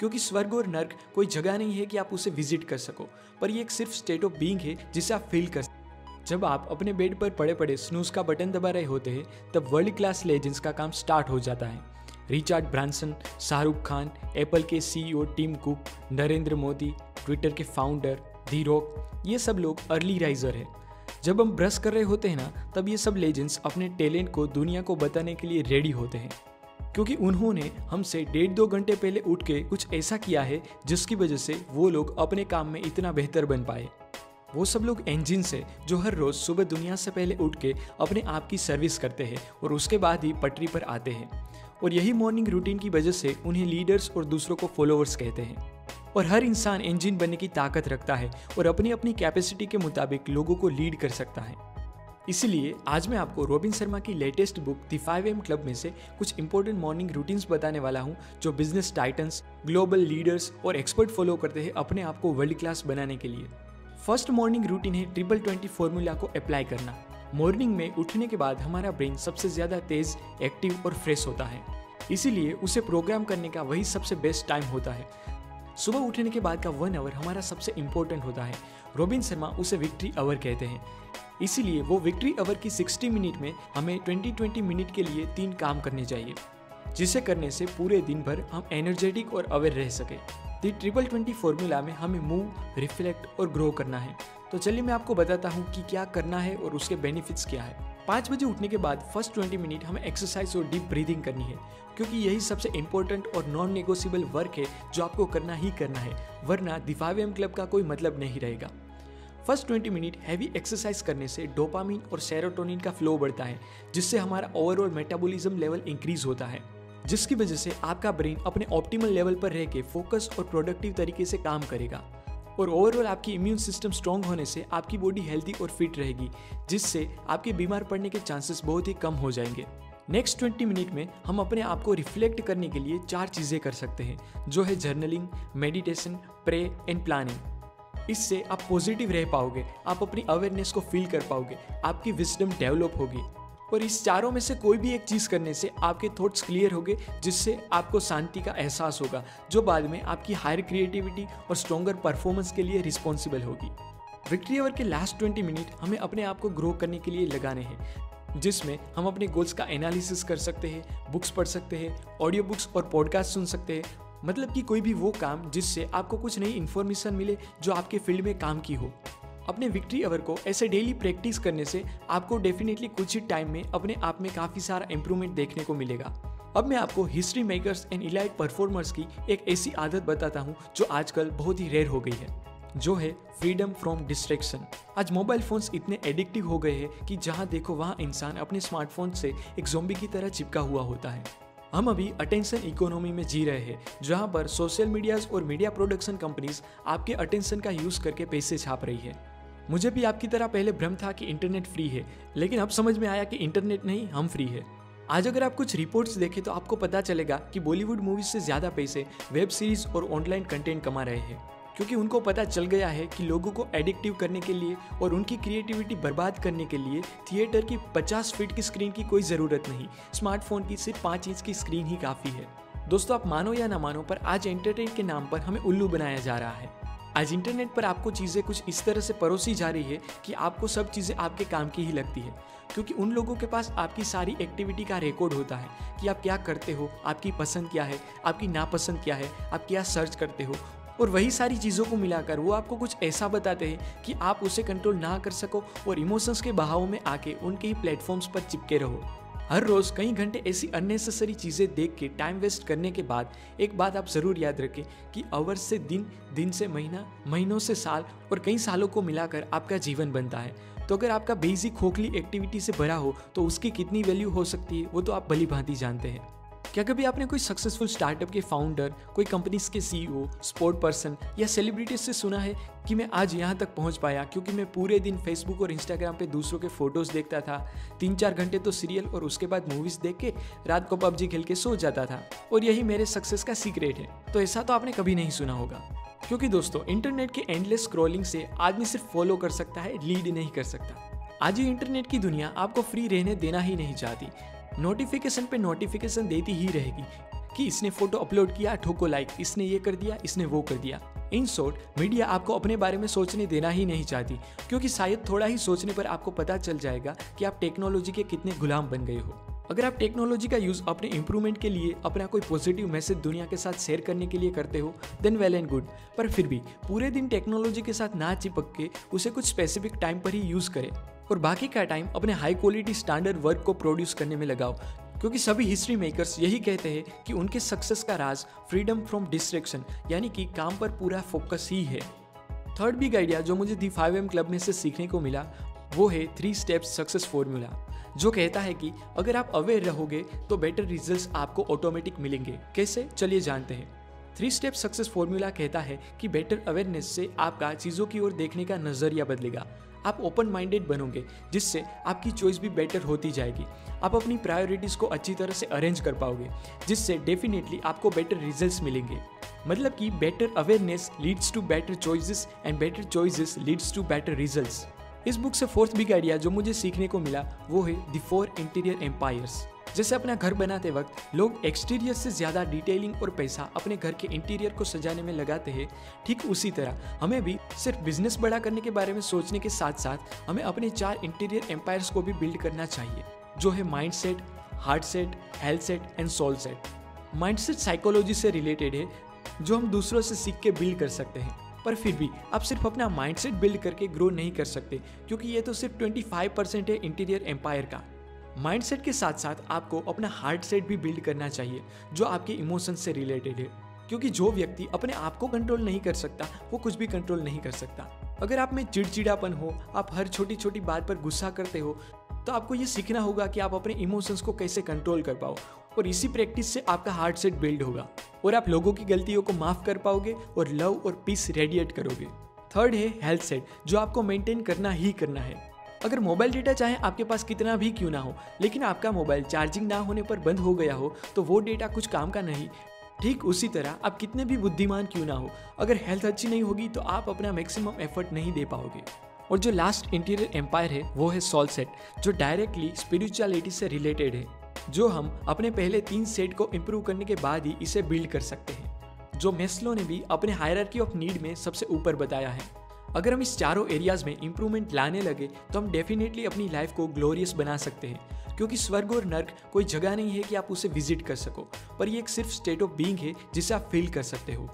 क्योंकि स्वर्ग और नर्क कोई जगह नहीं है कि आप उसे विजिट कर सको, पर ये एक सिर्फ स्टेट ऑफ बीइंग है जिसे आप फील कर सकते। जब आप अपने बेड पर पड़े पड़े स्नूज का बटन दबा रहे होते हैं तब वर्ल्ड क्लास लेजेंड्स का काम स्टार्ट हो जाता है। Richard Branson, Shahrukh Khan, Apple के CEO Tim Cook, Narendra Modi, Twitter के फाउंडर धीरूभाई, ये सब लोग अर्ली राइजर हैं। जब हम ब्रश कर रहे होते हैं ना, तब ये सब लेजेंड्स अपने टैलेंट को दुनिया को बताने के लिए रेडी होते हैं, क्योंकि उन्होंने हमसे 1.5-2 घंटे पहले उठ के कुछ ऐसा किया है जिसकी वजह से वो लोग अपने काम में इतना बेहतर बन पाए। वो सब लोग इंजिन्स हैं जो हर रोज़ सुबह दुनिया से पहले उठ के अपने आप की सर्विस करते हैं और उसके बाद ही पटरी पर आते हैं, और यही मॉर्निंग रूटीन की वजह से उन्हें लीडर्स और दूसरों को फॉलोअर्स कहते हैं। और हर इंसान इंजिन बनने की ताकत रखता है और अपनी अपनी कैपेसिटी के मुताबिक लोगों को लीड कर सकता है। इसलिए आज मैं आपको रॉबिन शर्मा की latest book the 5 AM Club में से कुछ इंपॉर्टेंट मॉर्निंग रूटीन्स बताने वाला हूं जो बिजनेस टाइटन्स, ग्लोबल लीडर्स और एक्सपर्ट फॉलो करते हैं अपने आप को वर्ल्ड क्लास बनाने के लिए। फर्स्ट मॉर्निंग रूटीन है 20/20 फॉर्मूला को अप्लाई करना। मॉर्निंग में उठने के बाद हमारा ब्रेन सबसे ज़्यादा तेज, एक्टिव और फ्रेश होता है, इसीलिए उसे प्रोग्राम करने का वही सबसे बेस्ट टाइम होता है। सुबह उठने के बाद का 1 आवर हमारा सबसे इम्पोर्टेंट होता है। रॉबिन शर्मा उसे विक्ट्री आवर कहते हैं, इसीलिए वो विक्ट्री आवर की 60 मिनट में हमें 20-20 मिनट के लिए 3 काम करने चाहिए, जिसे करने से पूरे दिन भर हम एनर्जेटिक और अवेयर रह सके। दी 20/20 फॉर्मूला में हमें मूव, रिफ्लेक्ट और ग्रो करना है, तो चलिए मैं आपको बताता हूँ कि क्या करना है और उसके बेनिफिट्स क्या है। 5 बजे उठने के बाद फर्स्ट 20 मिनट हमें एक्सरसाइज और डीप ब्रीदिंग करनी है, क्योंकि यही सबसे इम्पोर्टेंट और नॉन नेगोशिएबल वर्क है जो आपको करना ही करना है, वरना द 5 AM Club का कोई मतलब नहीं रहेगा। फर्स्ट 20 मिनट हैवी एक्सरसाइज करने से डोपामिन और सेरोटोनिन का फ्लो बढ़ता है, जिससे हमारा ओवरऑल मेटाबॉलिज्म लेवल इंक्रीज होता है, जिसकी वजह से आपका ब्रेन अपने ऑप्टिमल लेवल पर रह के फोकस और प्रोडक्टिव तरीके से काम करेगा, और ओवरऑल आपकी इम्यून सिस्टम स्ट्रॉन्ग होने से आपकी बॉडी हेल्दी और फिट रहेगी, जिससे आपके बीमार पड़ने के चांसेस बहुत ही कम हो जाएंगे। नेक्स्ट 20 मिनट में हम अपने आप को रिफ्लेक्ट करने के लिए 4 चीज़ें कर सकते हैं, जो है journaling, meditation, pray and planning. इससे आप पॉजिटिव रह पाओगे, आप अपनी अवेयरनेस को फील कर पाओगे, आपकी विजडम डेवलप होगी, और इस चारों में से कोई भी एक चीज़ करने से आपके थॉट्स क्लियर होंगे, जिससे आपको शांति का एहसास होगा, जो बाद में आपकी हायर क्रिएटिविटी और स्ट्रॉन्गर परफॉर्मेंस के लिए रिस्पॉन्सिबल होगी। विक्ट्री आवर के लास्ट 20 मिनट हमें अपने आप को ग्रो करने के लिए लगाने हैं, जिसमें हम अपने गोल्स का एनालिसिस कर सकते हैं, बुक्स पढ़ सकते हैं, ऑडियो बुक्स और पॉडकास्ट सुन सकते हैं, मतलब कि कोई भी वो काम जिससे आपको कुछ नई इन्फॉर्मेशन मिले जो आपके फील्ड में काम की हो। अपने विक्ट्री आवर को ऐसे डेली प्रैक्टिस करने से आपको डेफिनेटली कुछ ही टाइम में अपने आप में काफ़ी सारा इम्प्रूवमेंट देखने को मिलेगा। अब मैं आपको history makers and elite performers की एक ऐसी आदत बताता हूँ जो आजकल बहुत ही रेयर हो गई है, जो है फ्रीडम फ्रॉम डिस्ट्रैक्शन। आज मोबाइल फ़ोन्स इतने एडिक्टिव हो गए हैं कि जहाँ देखो वहाँ इंसान अपने स्मार्टफोन से एक ज़ॉम्बी की तरह चिपका हुआ होता है। हम अभी अटेंशन इकोनॉमी में जी रहे हैं, जहाँ पर सोशल मीडियाज़ और मीडिया प्रोडक्शन कंपनीज आपके अटेंशन का यूज़ करके पैसे छाप रही है। मुझे भी आपकी तरह पहले भ्रम था कि इंटरनेट फ्री है, लेकिन अब समझ में आया कि इंटरनेट नहीं, हम फ्री है। आज अगर आप कुछ रिपोर्ट्स देखें तो आपको पता चलेगा कि बॉलीवुड मूवीज से ज़्यादा पैसे वेब सीरीज़ और ऑनलाइन कंटेंट कमा रहे हैं, क्योंकि उनको पता चल गया है कि लोगों को एडिक्टिव करने के लिए और उनकी क्रिएटिविटी बर्बाद करने के लिए थिएटर की 50 फीट की स्क्रीन की कोई ज़रूरत नहीं, स्मार्टफोन की सिर्फ 5 इंच की स्क्रीन ही काफ़ी है। दोस्तों, आप मानो या ना मानो, पर आज एंटरटेनमेंट के नाम पर हमें उल्लू बनाया जा रहा है। आज इंटरनेट पर आपको चीज़ें कुछ इस तरह से परोसी जा रही है कि आपको सब चीज़ें आपके काम की ही लगती है, क्योंकि उन लोगों के पास आपकी सारी एक्टिविटी का रिकॉर्ड होता है कि आप क्या करते हो, आपकी पसंद क्या है, आपकी नापसंद क्या है, आप क्या सर्च करते हो, और वही सारी चीज़ों को मिलाकर वो आपको कुछ ऐसा बताते हैं कि आप उसे कंट्रोल ना कर सको और इमोशंस के बहाव में आके उनके ही प्लेटफॉर्म्स पर चिपके रहो। हर रोज़ कई घंटे ऐसी अननेसेसरी चीज़ें देख के टाइम वेस्ट करने के बाद एक बात आप ज़रूर याद रखें कि आवर्स से दिन, दिन से महीना, महीनों से साल और कई सालों को मिलाकर आपका जीवन बनता है। तो अगर आपका बेसिक खोखली एक्टिविटी से भरा हो तो उसकी कितनी वैल्यू हो सकती है वो तो आप भली भांति जानते हैं। क्या कभी आपने कोई सक्सेसफुल स्टार्टअप के फाउंडर, कोई कंपनीज के CEO, स्पोर्ट पर्सन या सेलिब्रिटीज से सुना है कि मैं आज यहाँ तक पहुँच पाया क्योंकि मैं पूरे दिन फेसबुक और इंस्टाग्राम पे दूसरों के फोटोज़ देखता था, 3-4 घंटे तो सीरियल और उसके बाद मूवीज़ देख के रात को PUBG खेल के सो जाता था और यही मेरे सक्सेस का सीक्रेट है? तो ऐसा तो आपने कभी नहीं सुना होगा, क्योंकि दोस्तों इंटरनेट के एंडलेस स्क्रॉलिंग से आदमी सिर्फ फॉलो कर सकता है, लीड नहीं कर सकता। आज ये इंटरनेट की दुनिया आपको फ्री रहने देना ही नहीं चाहती, नोटिफिकेशन पे नोटिफिकेशन देती ही रहेगी, कि इसने फोटो अपलोड किया, ठोको लाइक, इसने ये कर दिया, इसने वो कर दिया। इन शॉर्ट, मीडिया आपको अपने बारे में सोचने देना ही नहीं चाहती, क्योंकि शायद थोड़ा ही सोचने पर आपको पता चल जाएगा कि आप टेक्नोलॉजी के कितने गुलाम बन गए हो। अगर आप टेक्नोलॉजी का यूज़ अपने इम्प्रूवमेंट के लिए, अपना कोई पॉजिटिव मैसेज दुनिया के साथ शेयर करने के लिए करते हो, देन वेल एंड गुड। पर फिर भी पूरे दिन टेक्नोलॉजी के साथ ना चिपक के उसे कुछ स्पेसिफिक टाइम पर ही यूज़ करें और बाकी का टाइम अपने हाई क्वालिटी स्टैंडर्ड वर्क को प्रोड्यूस करने में लगाओ, क्योंकि सभी हिस्ट्री मेकर्स यही कहते हैं कि उनके सक्सेस का राज फ्रीडम फ्रॉम डिस्ट्रैक्शन, यानी कि काम पर पूरा फोकस ही है। थर्ड बिग आइडिया जो मुझे दी 5 AM क्लब में से सीखने को मिला वो है 3 स्टेप्स सक्सेस फॉर्मूला, जो कहता है कि अगर आप अवेयर रहोगे तो बेटर रिजल्ट्स आपको ऑटोमेटिक मिलेंगे। कैसे, चलिए जानते हैं। 3 स्टेप सक्सेस फॉर्मूला कहता है कि बेटर अवेयरनेस से आपका चीज़ों की ओर देखने का नज़रिया बदलेगा, आप ओपन माइंडेड बनोगे, जिससे आपकी चॉइस भी बेटर होती जाएगी, आप अपनी प्रायोरिटीज़ को अच्छी तरह से अरेंज कर पाओगे, जिससे डेफिनेटली आपको बेटर रिजल्ट्स मिलेंगे। मतलब कि better awareness leads to better choices and better choices leads to better results. इस बुक से 4th बिग आइडिया जो मुझे सीखने को मिला वो है द 4 इंटीरियर एम्पायर्स। जैसे अपना घर बनाते वक्त लोग एक्सटीरियर से ज़्यादा डिटेलिंग और पैसा अपने घर के इंटीरियर को सजाने में लगाते हैं, ठीक उसी तरह हमें भी सिर्फ बिजनेस बड़ा करने के बारे में सोचने के साथ साथ हमें अपने 4 इंटीरियर एम्पायर्स को भी बिल्ड करना चाहिए, जो है mind set, heart set, health set and soul set. Mind set psychology से रिलेटेड है, जो हम दूसरों से सीख के बिल्ड कर सकते हैं, पर फिर भी आप सिर्फ अपना माइंडसेट बिल्ड करके ग्रो नहीं कर सकते, क्योंकि ये तो सिर्फ 25% है इंटीरियर एम्पायर का। माइंडसेट के साथ साथ आपको अपना हार्ट सेट भी बिल्ड करना चाहिए, जो आपके इमोशन से रिलेटेड है, क्योंकि जो व्यक्ति अपने आप को कंट्रोल नहीं कर सकता वो कुछ भी कंट्रोल नहीं कर सकता। अगर आप में चिड़चिड़ापन हो, आप हर छोटी छोटी बात पर गुस्सा करते हो, तो आपको ये सीखना होगा कि आप अपने इमोशंस को कैसे कंट्रोल कर पाओ, और इसी प्रैक्टिस से आपका हार्ट सेट बिल्ड होगा और आप लोगों की गलतियों को माफ़ कर पाओगे और लव और पीस रेडिएट करोगे। थर्ड है हेल्थ सेट, जो आपको मेंटेन करना ही करना है। अगर मोबाइल डेटा चाहे आपके पास कितना भी क्यों ना हो, लेकिन आपका मोबाइल चार्जिंग ना होने पर बंद हो गया हो तो वो डेटा कुछ काम का नहीं। ठीक उसी तरह आप कितने भी बुद्धिमान क्यों ना हो, अगर हेल्थ अच्छी नहीं होगी तो आप अपना मैक्सिमम एफर्ट नहीं दे पाओगे। और जो लास्ट इंटीरियर एम्पायर है वो है सोल सेट, जो डायरेक्टली स्पिरिचुअलिटी से रिलेटेड है, जो हम अपने पहले 3 सेट को इम्प्रूव करने के बाद ही इसे बिल्ड कर सकते हैं, जो मैस्लो ने भी अपने हायरार्की ऑफ नीड में सबसे ऊपर बताया है। अगर हम इस चारों एरियाज़ में इम्प्रूवमेंट लाने लगे तो हम डेफिनेटली अपनी लाइफ को ग्लोरियस बना सकते हैं, क्योंकि स्वर्ग और नर्क कोई जगह नहीं है कि आप उसे विजिट कर सको, पर यह एक सिर्फ स्टेट ऑफ बीइंग है जिसे आप फील कर सकते हो।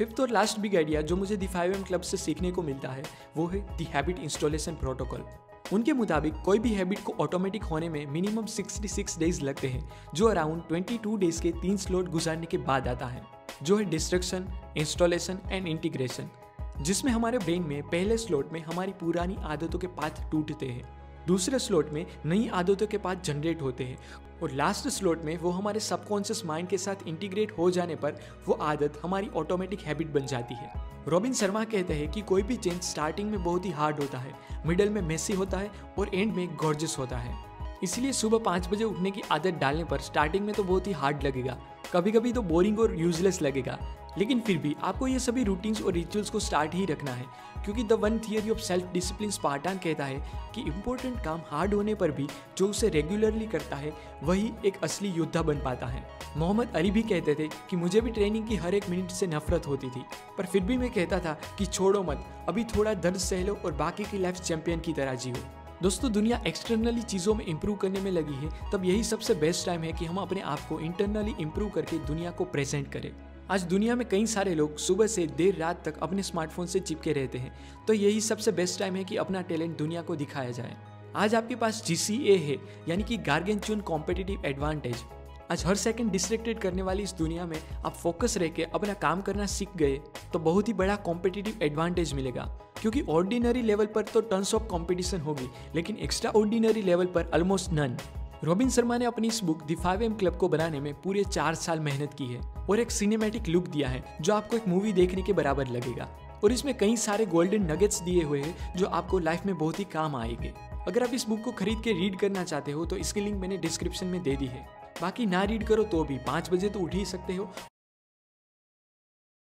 5th और लास्ट बिग आइडिया जो मुझे दी 5 AM क्लब से सीखने को मिलता है वो है दी हैबिट इंस्टॉलेशन प्रोटोकॉल। उनके मुताबिक कोई भी हैबिट को ऑटोमेटिक होने में मिनिमम 66 डेज लगते हैं, जो अराउंड 22 डेज के 3 स्लॉट गुजारने के बाद आता है, जो है डिस्ट्रक्शन, इंस्टॉलेशन एंड इंटीग्रेशन, जिसमें हमारे ब्रेन में पहले स्लॉट में हमारी पुरानी आदतों के पाथ टूटते हैं, दूसरे स्लॉट में नई आदतों के पाथ जनरेट होते हैं, और लास्ट स्लॉट में वो हमारे सबकॉन्शियस माइंड के साथ इंटीग्रेट हो जाने पर वो आदत हमारी ऑटोमेटिक हैबिट बन जाती है। रॉबिन शर्मा कहते हैं कि कोई भी चेंज स्टार्टिंग में बहुत ही हार्ड होता है, मिडल में मेसी होता है और एंड में गॉर्जियस होता है। इसलिए सुबह 5 बजे उठने की आदत डालने पर स्टार्टिंग में तो बहुत ही हार्ड लगेगा, कभी कभी तो बोरिंग और यूजलेस लगेगा, लेकिन फिर भी आपको ये सभी रूटीन्स और रिचुअल्स को स्टार्ट ही रखना है, क्योंकि the one theory of self discipline Spartan कहता है कि इम्पोर्टेंट काम हार्ड होने पर भी जो उसे रेगुलरली करता है वही एक असली योद्धा बन पाता है। मोहम्मद अली भी कहते थे कि मुझे भी ट्रेनिंग की हर एक मिनट से नफरत होती थी, पर फिर भी मैं कहता था कि छोड़ो मत, अभी थोड़ा दर्द सह लो और बाकी की लाइफ चैंपियन की तरह जियो। दोस्तों, दुनिया एक्सटर्नली चीज़ों में इम्प्रूव करने में लगी है, तब यही सबसे बेस्ट टाइम है कि हम अपने आप को इंटरनली इम्प्रूव करके दुनिया को प्रेजेंट करें। आज दुनिया में कई सारे लोग सुबह से देर रात तक अपने स्मार्टफोन से चिपके रहते हैं, तो यही सबसे बेस्ट टाइम है कि अपना टैलेंट दुनिया को दिखाया जाए। आज आपके पास GCA है, यानी कि गार्गेंचुअन कॉम्पिटिटिव एडवांटेज। आज हर सेकंड डिस्ट्रैक्टेड करने वाली इस दुनिया में आप फोकस रह के अपना काम करना सीख गए तो बहुत ही बड़ा कॉम्पिटिटिव एडवांटेज मिलेगा, क्योंकि ऑर्डिनरी लेवल पर तो टन्स ऑफ कॉम्पिटिशन होगी, लेकिन एक्स्ट्रा ऑर्डिनरी लेवल पर ऑलमोस्ट नन। रॉबिन शर्मा ने अपनी इस बुक दी 5 AM क्लब को बनाने में पूरे 4 साल मेहनत की है और एक सिनेमैटिक लुक दिया है जो आपको एक मूवी देखने के बराबर लगेगा, और इसमें कई सारे गोल्डन नगेट्स दिए हुए हैं जो आपको लाइफ में बहुत ही काम आएंगे। अगर आप इस बुक को खरीद के रीड करना चाहते हो तो इसकी लिंक मैंने डिस्क्रिप्शन में दे दी है। बाकी ना रीड करो तो भी 5 बजे तो उठ ही सकते हो